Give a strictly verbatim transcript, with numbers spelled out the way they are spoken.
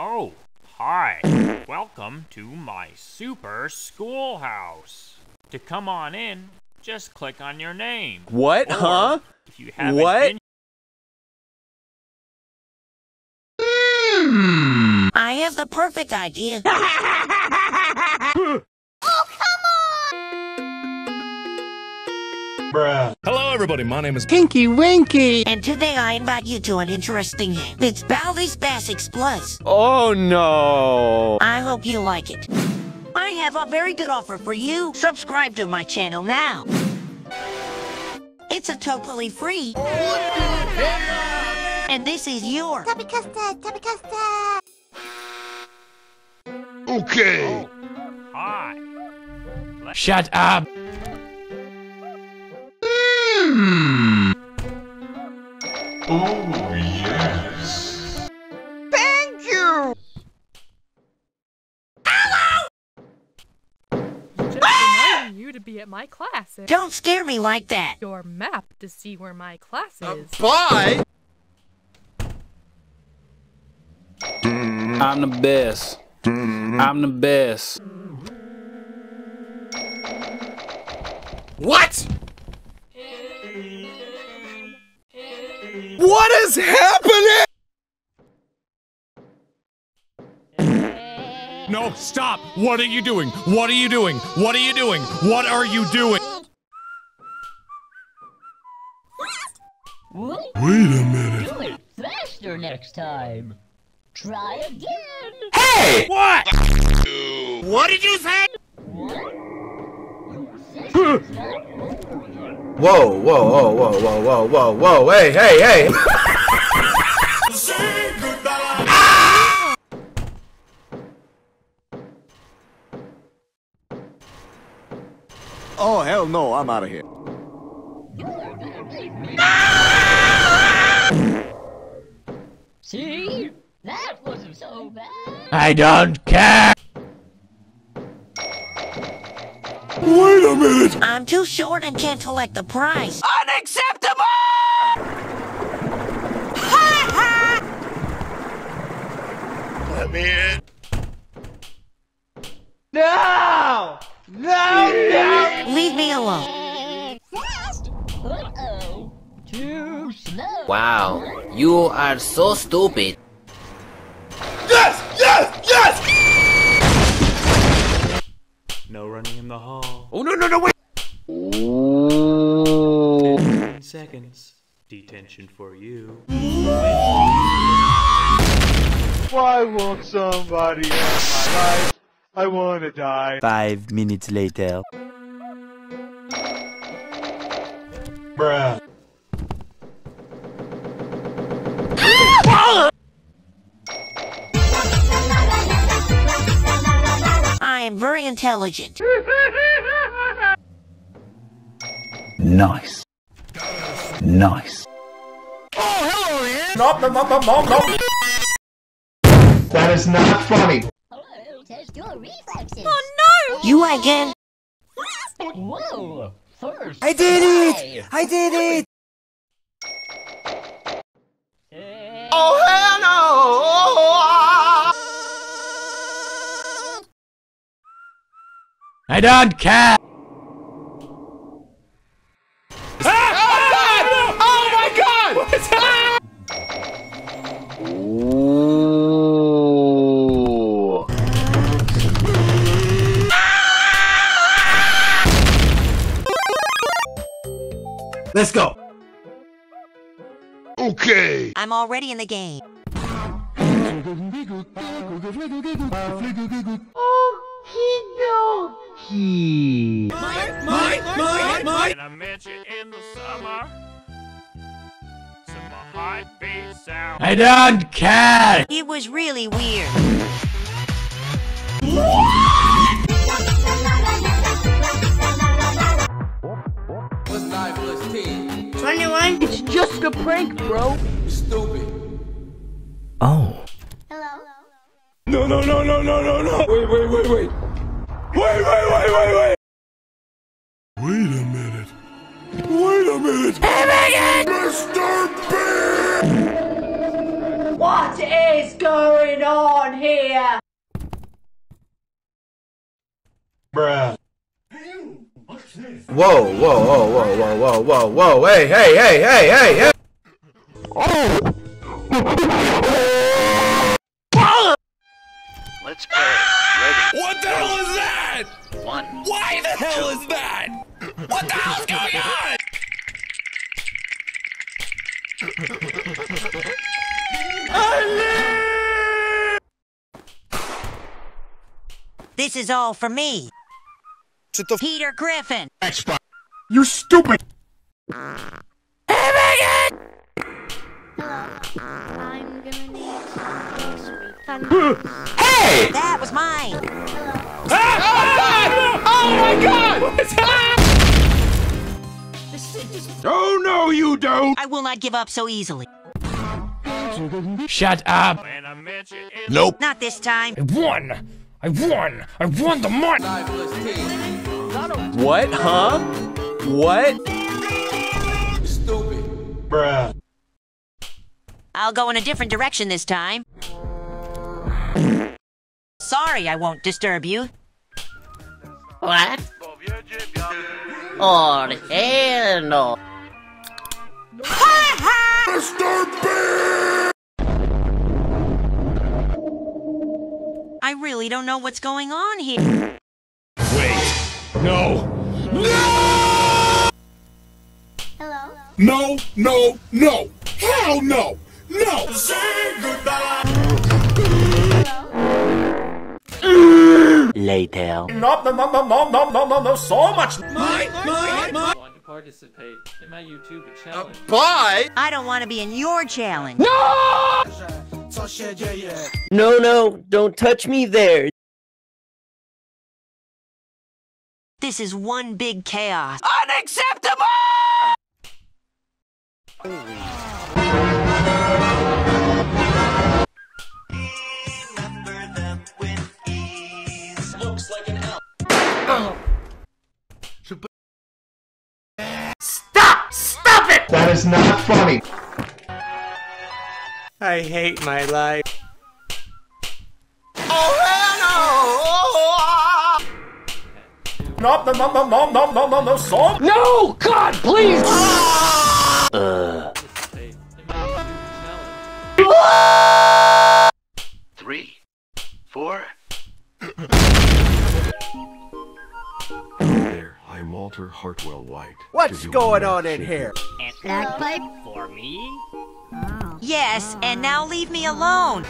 Oh, hi. Welcome to my super schoolhouse. To come on in, just click on your name. What, or, huh? If you haven't what? Been mm. I have the perfect idea. Bruh. Hello everybody, my name is Kinky Winky, and today I invite you to an interesting game. It's Baldi's Basics Plus. Oh no. I hope you like it. I have a very good offer for you. Subscribe to my channel now. It's a totally free. And this is your Tabby Custard, Tabby Custard. Okay. Oh. Hi. Let's shut up. Hmm. Oh, yes. Thank you. Hello. Just reminding you to be at my classes. Don't scare me like that. Your map to see where my class is. Uh, bye. I'm the best. I'm the best. What? What is happening? No, stop! What are you doing? What are you doing? What are you doing? What are you doing? Wait a minute. Do it faster next time. Try again. Hey! What? What did you say? Whoa, whoa, whoa, whoa, whoa, whoa, whoa, whoa, hey, hey, hey! Say goodbye! Ah! Oh, hell no, I'm out of here. See? That wasn't so bad. I don't care! Wait a minute! I'm too short and can't collect the prize. Unacceptable! Ha ha! Let me in. No! No! No! Leave me alone. Fast! Uh-oh. Too slow. Wow, you are so stupid. Yes! Yes! Yes! No running in the hall. Oh, no, no, no, wait! Ooh. Ten seconds. Detention for you. Why won't somebody else my life? I wanna die. Five minutes later. Bruh. I'm very intelligent. Nice. Nice. Oh, hello, Ian! No, no, no, no, no. That is not funny. Hello, test your reflexes. Oh, no! You again? Whoa! First. I did it! I did it! Oh, hell no! Oh, I don't care! Ah! Ah! Oh my god! Oh my god! What's that? Ooh. Ah! Let's go! Okay! I'm already in the game. Oh! He no. He. Mike, Mike, Mike, Mike. And I met you in the summer. Some heartbeat sound. I don't care. It was really weird. What's nine plus ten? Twenty-one. It's just a prank, bro. Stupid. Oh. No, no, no, no, no, no, no! Wait, wait, wait, wait! Wait, wait, wait, wait, wait! Wait a minute! Wait a minute! Hey, Megan! Mister B! What is going on Bruh. Whoa, whoa, whoa, whoa, whoa, whoa, whoa, whoa, hey, hey, hey, hey, hey, hey! Oh! Let's play. Ready? What the hell is that? One. Why the hell is that? What the hell's going on? I this is all for me. Peter Griffin. Xbox. You stupid. Hey, Megan! I'm gonna need some refund. Hey! That was mine. Ah, ah, oh my God! Oh my God! What's happening? Oh no, you don't! I will not give up so easily. Shut up! Nope. Not this time. I won! I won! I won the month! What? Huh? What? Stupid. Bruh. I'll go in a different direction this time. Sorry I won't disturb you. What? Oh, hell no. Ha ha! Mister B! I really don't know what's going on here. Wait. No. No! Hello? No, no, no. Hell no. No. Say goodbye. Hello? Later. No, no, no, no, no, no, no, no. So much. My, my, my. I want to participate in my YouTube challenge. Uh, bye. I don't want to be in your challenge. No! No, no, don't touch me there. This is one big chaos. Unacceptable! Remember them with ease. Looks like an L. Oh. Stop! Stop it! That is not funny. I hate my life. Oh, hello! No, no, no, no, no, no, no, no, so no, God, please! Ah! Uh. Three, four. There, I'm Walter Hartwell White. What's going on in here? It's not pipe for me. Yes, and now leave me alone!